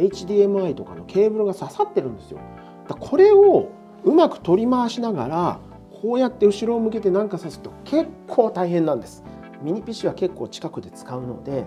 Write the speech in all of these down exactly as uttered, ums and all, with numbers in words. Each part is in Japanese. エイチディーエムアイ とかのケーブルが刺さってるんですよ。だからこれをうまく取り回しながらこうやって後ろを向けて何か刺すと結構大変なんです。ミニ ピーシー は結構近くで使うので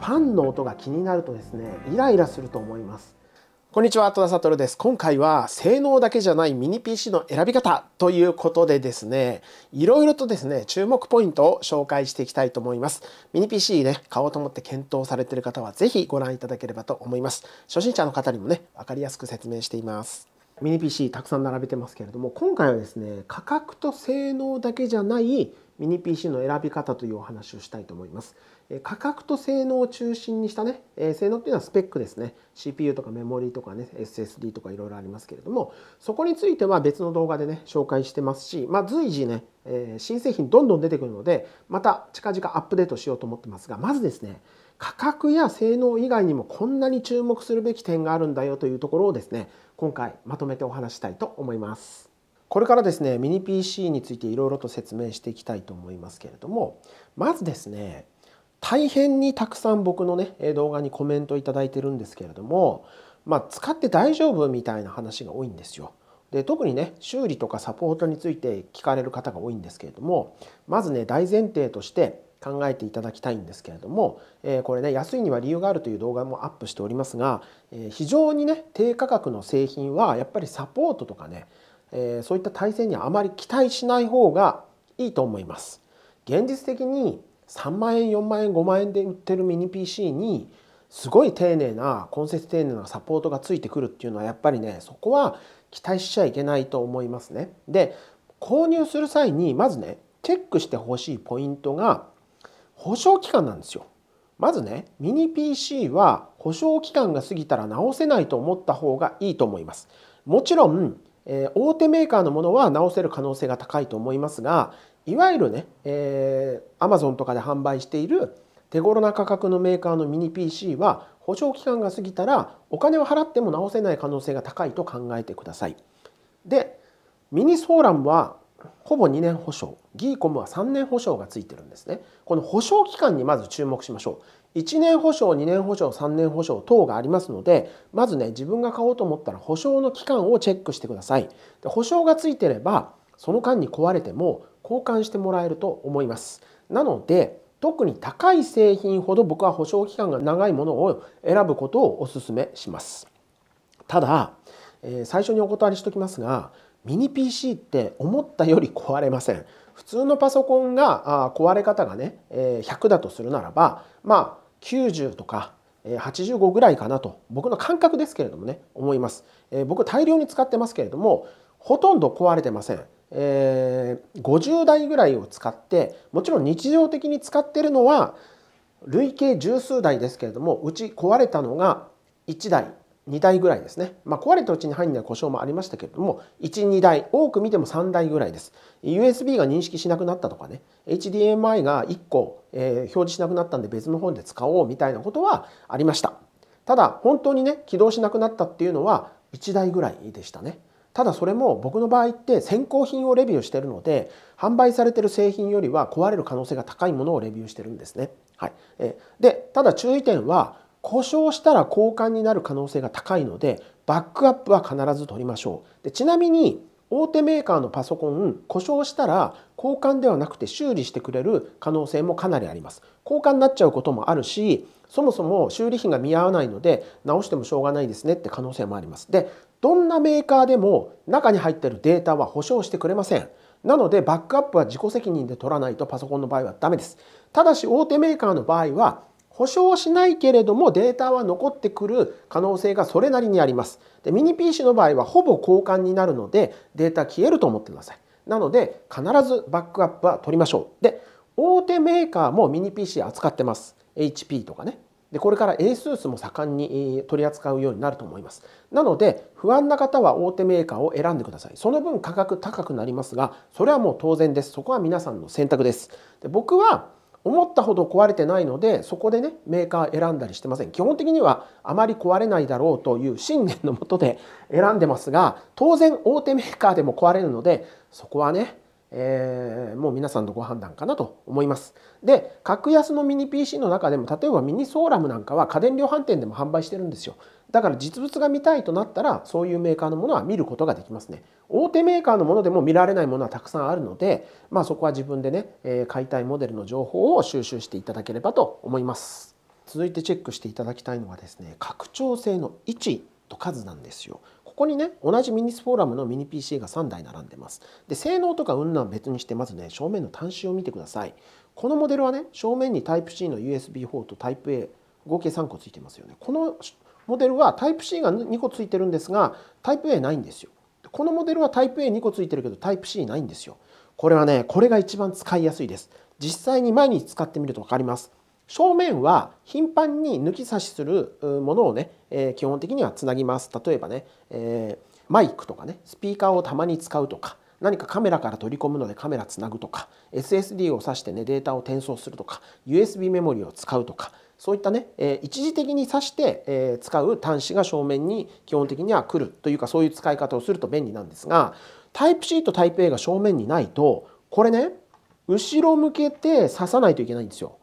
ファンの音が気になるとですねイライラすると思います。こんにちは、戸田悟です。今回は性能だけじゃないミニ ピーシー の選び方ということでですね、いろいろとですね、注目ポイントを紹介していきたいと思います。ミニ ピーシー ね、買おうと思って検討されている方はぜひご覧いただければと思います。初心者の方にもね、わかりやすく説明しています。ミニ ピーシー たくさん並べてますけれども、今回はですね、価格と性能だけじゃないミニ ピーシー の選び方というお話をしたいと思います。価格と性能を中心にしたね、性能っていうのはスペックですね。シーピーユー とかメモリーとかね、エスエスディー とかいろいろありますけれども、そこについては別の動画でね、紹介してますし、まあ、随時ね、新製品どんどん出てくるので、また近々アップデートしようと思ってますが、まずですね、価格や性能以外にもこんなに注目するべき点があるんだよというところをですね、今回まとめてお話したいと思います。これからですね、ミニ ピーシー についていろいろと説明していきたいと思いますけれども、まずですね、大変にたくさん僕のね、動画にコメントいただいてるんですけれども、まあ、使って大丈夫みたいな話が多いんですよ。で、特にね、修理とかサポートについて聞かれる方が多いんですけれども、まずね、大前提として考えていただきたいんですけれども、えー、これね、安いには理由があるという動画もアップしておりますが、えー、非常にね、低価格の製品はやっぱりサポートとかね、えー、そういった体制にはあまり期待しない方がいいと思います。現実的にさんまんえん、よんまんえん、ごまんえんで売ってるミニ ピーシー にすごい丁寧な、根節丁寧なサポートがついてくるっていうのはやっぱりね、そこは期待しちゃいけないと思いますね。で、購入する際にまずね、チェックしてほしいポイントが保証期間なんですよ。まずね、ミニ ピーシー は保証期間が過ぎたら直せないと思った方がいいと思います。もちろんえー、大手メーカーのものは直せる可能性が高いと思いますが、いわゆるね、えー、アマゾン とかで販売している手頃な価格のメーカーのミニ ピーシー は保証期間が過ぎたらお金を払っても直せない可能性が高いと考えてください。で、ミニソーランはほぼにねん保証、ギーコムはさんねん保証がついてるんですね。この保証期間にまず注目しましょう。いちねん保証、にねん保証、さんねん保証等がありますので、まずね、自分が買おうと思ったら保証の期間をチェックしてください。で、保証がついてればその間に壊れても交換してもらえると思います。なので、特に高い製品ほど僕は保証期間が長いものを選ぶことをお勧めします。ただ、えー、最初にお断りしておきますが、ミニ ピーシー って思ったより壊れません。普通のパソコンが壊れ方がね、ひゃくだとするならば、まあきゅうじゅうとかはちじゅうごぐらいかなと、僕の感覚ですけれどもね、思います。僕大量に使ってますけれども、ほとんど壊れてません。ごじゅうだいぐらいを使って、もちろん日常的に使ってるのは累計十数台ですけれども、うち壊れたのがいちだい。にだいぐらいですね。まあ、壊れたうちに入んない故障もありましたけれども、いち、にだい、多く見てもさんだいぐらいです。ユーエスビー が認識しなくなったとかね、エイチディーエムアイ がいっこ、えー、表示しなくなったんで別の方で使おうみたいなことはありました。ただ、本当にね、起動しなくなったっていうのはいちだいぐらいでしたね。ただ、それも僕の場合って先行品をレビューしてるので、販売されてる製品よりは壊れる可能性が高いものをレビューしてるんですね。はい。えー、で、ただ注意点は、故障したら交換になる可能性が高いので、バックアップは必ず取りましょう。で、ちなみに大手メーカーのパソコン、故障したら交換ではなくて修理してくれる可能性もかなりあります。交換になっちゃうこともあるし、そもそも修理費が見合わないので直してもしょうがないですねって可能性もあります。で、どんなメーカーでも中に入ってるデータは保証してくれません。なので、バックアップは自己責任で取らないとパソコンの場合はダメです。ただし、大手メーカーの場合は保証しないけれどもデータは残ってくる可能性がそれなりにあります。で、ミニ ピーシー の場合はほぼ交換になるのでデータ消えると思ってください。なので、必ずバックアップは取りましょう。で、大手メーカーもミニ ピーシー 扱ってます。エイチピー とかね。で、これから エースース も盛んに取り扱うようになると思います。なので、不安な方は大手メーカーを選んでください。その分価格高くなりますが、それはもう当然です。そこは皆さんの選択です。で、僕は思ったほど壊れてないので、そこでね、メーカー選んだりしてません。基本的にはあまり壊れないだろうという信念のもとで選んでますが、当然大手メーカーでも壊れるので、そこはね、えー、もう皆さんのご判断かなと思います。で、格安のミニ ピーシー の中でも、例えばミニソーラムなんかは家電量販店でも販売してるんですよ。だから実物が見たいとなったら、そういうメーカーのものは見ることができますね。大手メーカーのものでも見られないものはたくさんあるので、まあ、そこは自分でね、えー、買いたいモデルの情報を収集していただければと思います。続いてチェックしていただきたいのはですね、拡張性の位置と数なんですよ。ここにね、同じミニフォーラムのミニ ピーシー がさんだい並んでます。で、性能とかうんぬんは別にして、まずね、正面の端子を見てください。このモデルはね、正面に タイプシー の ユーエスビーフォー と タイプエー 合計さんこついてますよね。このモデルは タイプシー がにこついてるんですが、 タイプエー ないんですよ。このモデルは タイプエーに 個ついてるけど タイプシー ないんですよ。これはね、これが一番使いやすいです。実際に毎日使ってみると分かります。正面は頻繁に抜き差しするものをね、えー、基本的にはつなぎます。例えばね、えー、マイクとかね、スピーカーをたまに使うとか、何かカメラから取り込むのでカメラつなぐとか、 エスエスディー を挿してね、データを転送するとか、 ユーエスビー メモリを使うとか、そういったね、えー、一時的に挿して、えー、使う端子が正面に基本的には来るというか、そういう使い方をすると便利なんですが、 タイプシー と タイプエー が正面にないと、これね、後ろ向けて挿さないといけないんですよ。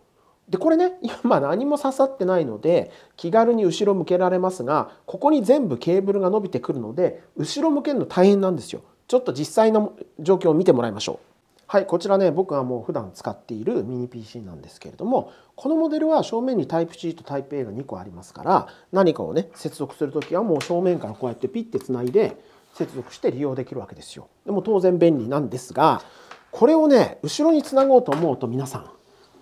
で、これね、今何も刺さってないので気軽に後ろ向けられますが、ここに全部ケーブルが伸びてくるので、後ろ向けるの大変なんですよ。ちょっと実際の状況を見てもらいましょう。はい、こちらね、僕がもう普段使っているミニ ピーシー なんですけれども、このモデルは正面に タイプシー と タイプエー がにこありますから、何かをね、接続するときはもう正面からこうやってピッてつないで接続して利用できるわけですよ。でも当然便利なんですが、これをね、後ろにつなごうと思うと、皆さん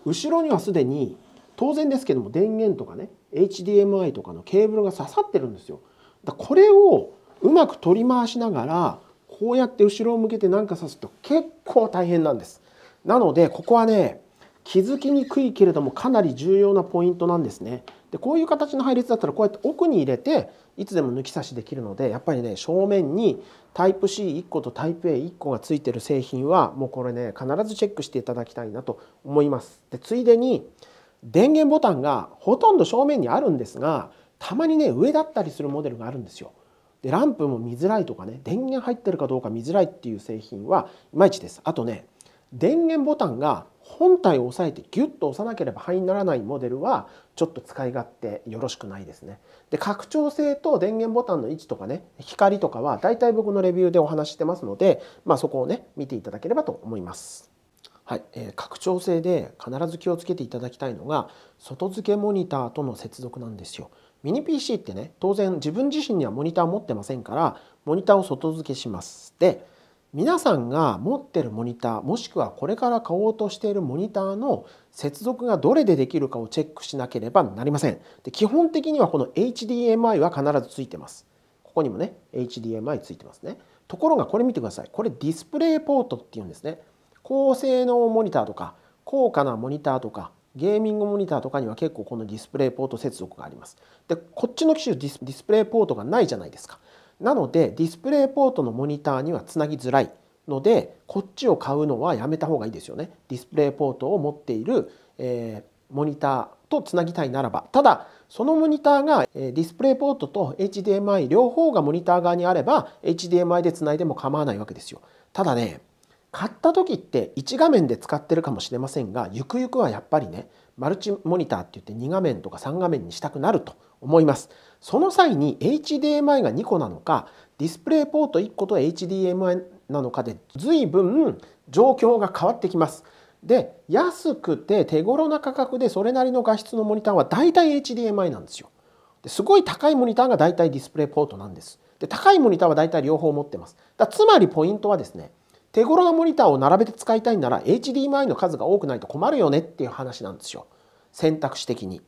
後ろにはすでに当然ですけども、電源とかね、 エイチディーエムアイ とかのケーブルが刺さってるんですよ。だからこれをうまく取り回しながら、こうやって後ろを向けて何か刺すと結構大変なんです。なのでここはね、気づきにくいけれどもかなり重要なポイントなんですね。で、こういう形の配列だったらこうやって奥に入れていつでも抜き差しできるので、やっぱりね、正面に タイプシーいち 個と タイプエーいち 個がついてる製品はもうこれね、必ずチェックしていただきたいなと思います。で、ついでに電源ボタンがほとんど正面にあるんですが、たまにね、上だったりするモデルがあるんですよ。で、ランプも見づらいとかね、電源入ってるかどうか見づらいっていう製品はいまいちです。あとね、電源ボタンが本体を押さえてギュッと押さなければ灰にならないモデルはちょっと使い勝手よろしくないですね。で、拡張性と電源ボタンの位置とかね、光とかは大体僕のレビューでお話してますので、まあ、そこをね、見ていただければと思います。はい、えー、拡張性で必ず気をつけていただきたいのが、外付けモニターとの接続なんですよ。ミニ ピーシー ってね、当然自分自身にはモニターを持ってませんから、モニターを外付けします。で、皆さんが持ってるモニター、もしくはこれから買おうとしているモニターの接続がどれでできるかをチェックしなければなりません。で、基本的にはこの エイチディーエムアイ は必ずついてます。ここにもね、エイチディーエムアイ ついてますね。ところがこれ見てください。これディスプレイポートっていうんですね。高性能モニターとか高価なモニターとかゲーミングモニターとかには結構このディスプレイポート接続があります。で、こっちの機種ディス、ディスプレイポートがないじゃないですか。なのでディスプレイポートのモニターにはつなぎづらいので、こっちを買うのはやめた方がいいですよね。ディスプレイポートを持っている、えー、モニターとつなぎたいならば。ただそのモニターが、えー、ディスプレイポートと エイチディーエムアイ 両方がモニター側にあれば エイチディーエムアイ でつないでも構わないわけですよ。ただね、買った時っていち画面で使ってるかもしれませんが、ゆくゆくはやっぱりね、マルチモニターっていってに画面とかさん画面にしたくなると思います。その際に エイチディーエムアイ がにこなのか、ディスプレイポートいっこと エイチディーエムアイ なのかで随分状況が変わってきます。で、安くて手頃な価格でそれなりの画質のモニターは大体 エイチディーエムアイ なんですよ。ですごい高いモニターが大体ディスプレイポートなんです。で、高いモニターは大体両方持ってます。だからつまりポイントはですね、手頃なモニターを並べて使いたいなら エイチディーエムアイ の数が多くないと困るよねっていう話なんですよ。選択肢的に。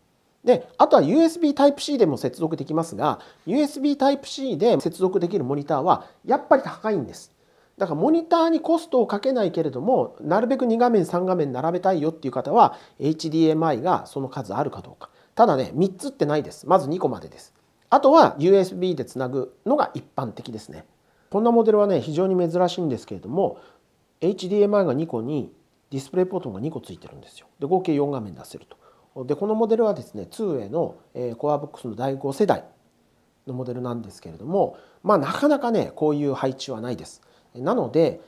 で、あとは ユーエスビー タイプシー でも接続できますが、 ユーエスビー タイプシー で接続できるモニターはやっぱり高いんです。だからモニターにコストをかけないけれども、なるべくに画面さん画面並べたいよっていう方は エイチディーエムアイ がその数あるかどうか。ただね、みっつってないです。まずにこまでです。あとは ユーエスビー でつなぐのが一般的ですね。こんなモデルはね、非常に珍しいんですけれども、 エイチディーエムアイ がにこにディスプレイポートがにこついてるんですよ。で、合計よん画面出せると。で、このモデルはですね、ツーエー のコアボックスのだいご世代のモデルなんですけれども、まあ、なかなかね、こういう配置はないです。なので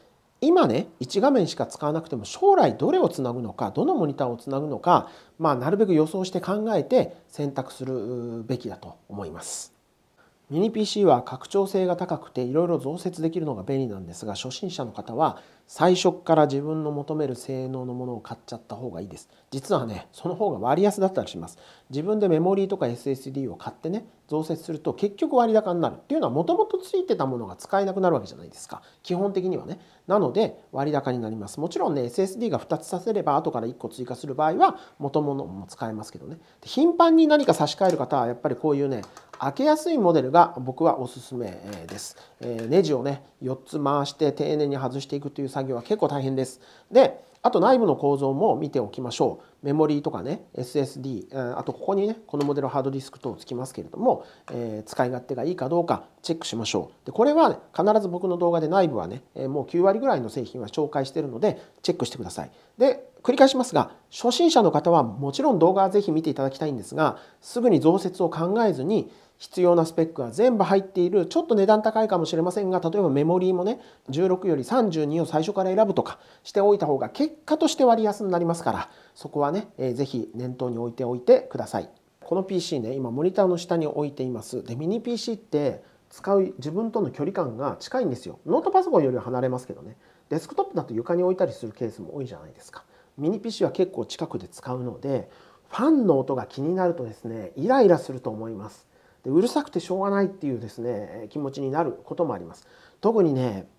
今ねいち画面しか使わなくても将来どれをつなぐのかどのモニターをつなぐのか、まあ、なるべく予想して考えて選択するべきだと思います。ミニ ピーシー は拡張性が高くていろいろ増設できるのが便利なんですが、初心者の方は最初から自分の求める性能のものを買っちゃった方がいいです。実はねその方が割安だったりします。自分でメモリーとか エスエスディー を買ってね増設すると結局割高になるっていうのはもともとついてたものが使えなくなるわけじゃないですか、基本的にはね。なので割高になります。もちろんね エスエスディー がふたつさせれば後からいっこ追加する場合は元々も使えますけどね。頻繁に何か差し替える方はやっぱりこういうね開けやすいモデルが僕はおすすめです。ネジをねよっつ回して丁寧に外していくという作業は結構大変です。で、あと内部の構造も見ておきましょう。メモリーとかね エスエスディー、 あとここにねこのモデルハードディスク等をつきますけれども、えー、使い勝手がいいかどうかチェックしましょう。でこれは、ね、必ず僕の動画で内部はねもうきゅうわりぐらいの製品は紹介しているのでチェックしてください。で繰り返しますが、初心者の方はもちろん動画はぜひ見ていただきたいんですが、すぐに増設を考えずに必要なスペックが全部入っている、ちょっと値段高いかもしれませんが、例えばメモリーもねじゅうろくよりさんじゅうにを最初から選ぶとかしておいた方が結果として割安になりますから、そこはねぜひ念頭に置いておいてください。この ピーシー ね今モニターの下に置いています。でミニ ピーシー って使う自分との距離感が近いんですよ。ノートパソコンよりは離れますけどね、デスクトップだと床に置いたりするケースも多いじゃないですか。ミニ ピーシー は結構近くで使うのでファンの音が気になるとですねイライラすると思います。でうるさくてしょうがないっていうですね気持ちになることもあります。特にね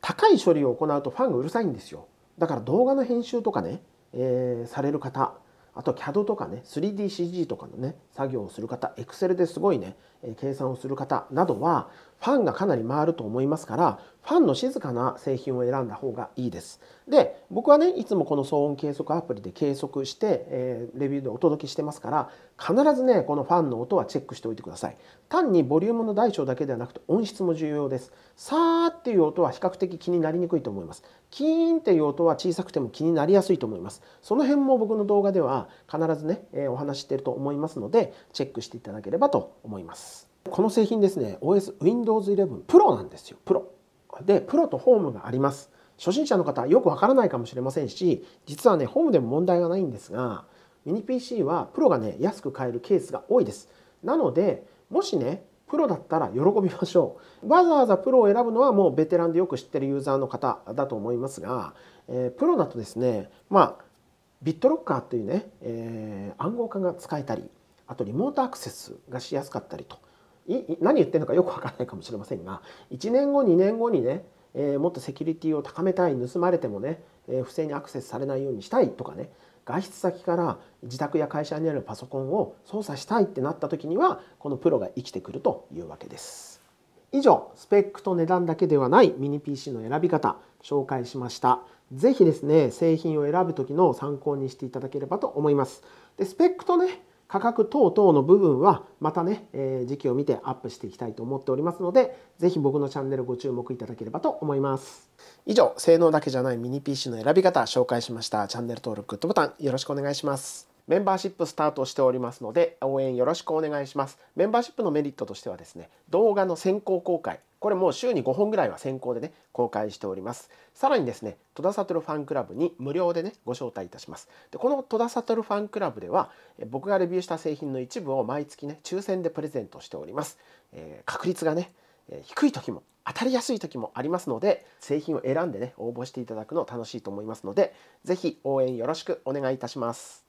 高い処理を行うとファンがうるさいんですよ。だから動画の編集とかね、えー、される方、あと キャド とかね スリーディーシージー とかのね作業をする方、 エクセル ですごいね計算をする方などはファンがかなり回ると思いますから、ファンの静かな製品を選んだ方がいいです。で僕はねいつもこの騒音計測アプリで計測して、えー、レビューでお届けしてますから、必ずねこのファンの音はチェックしておいてください。単にボリュームの大小だけではなくて音質も重要です。さーっていう音は比較的気になりにくいと思います。キーンっていう音は小さくても気になりやすいと思います。その辺も僕の動画では必ずね、えー、お話ししていると思いますのでチェックしていただければと思います。この製品ですね オーエス ウィンドウズイレブン プロ なんですよ。プロでプロとホームがあります。初心者の方はよくわからないかもしれませんし、実はねホームでも問題がないんですが、ミニ ピーシー はプロがね安く買えるケースが多いです。なのでもしねプロだったら喜びましょう。わざわざプロを選ぶのはもうベテランでよく知ってるユーザーの方だと思いますが、えー、プロだとですねまあビットロッカーというね、えー、暗号化が使えたり、あとリモートアクセスがしやすかったりと、何言ってるのかよくわからないかもしれませんが、いちねんごにねんごにね、えー、もっとセキュリティを高めたい、盗まれてもね、えー、不正にアクセスされないようにしたいとかね、外出先から自宅や会社にあるパソコンを操作したいってなった時にはこのプロが生きてくるというわけです。以上スペックと値段だけではないミニ ピーシー の選び方紹介しました。是非ですね製品を選ぶ時の参考にしていただければと思います。でスペックとね価格等々の部分はまたね、えー、時期を見てアップしていきたいと思っておりますので、ぜひ僕のチャンネルご注目いただければと思います。以上、性能だけじゃないミニ ピーシー の選び方紹介しました。チャンネル登録、グッドボタンよろしくお願いします。メンバーシップスタートしておりますので応援よろしくお願いします。メンバーシップのメリットとしてはですね、動画の先行公開。これもう週にごほんぐらいは先行でね公開しております。さらにですね戸田悟ファンクラブに無料でねご招待いたします。でこの戸田悟ファンクラブでは僕がレビューした製品の一部を毎月ね抽選でプレゼントしております。えー、確率がね低い時も当たりやすい時もありますので、製品を選んでね応募していただくの楽しいと思いますので、是非応援よろしくお願いいたします。